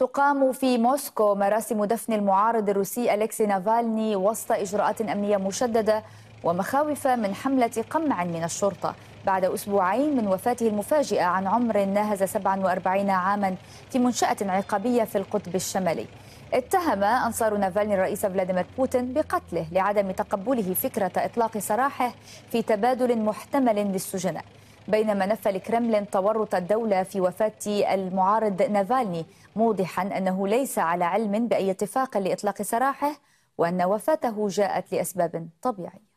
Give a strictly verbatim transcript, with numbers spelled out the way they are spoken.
تقام في موسكو مراسم دفن المعارض الروسي أليكسي نافالني وسط إجراءات أمنية مشددة ومخاوف من حملة قمع من الشرطة بعد أسبوعين من وفاته المفاجئة عن عمر ناهز سبعة وأربعين عاما في منشأة عقابية في القطب الشمالي. اتهم أنصار نافالني الرئيس فلاديمير بوتين بقتله لعدم تقبله فكرة إطلاق سراحه في تبادل محتمل للسجناء، بينما نفى الكرملين تورط الدولة في وفاة المعارض نافالني، موضحا أنه ليس على علم بأي اتفاق لإطلاق سراحه وأن وفاته جاءت لأسباب طبيعية.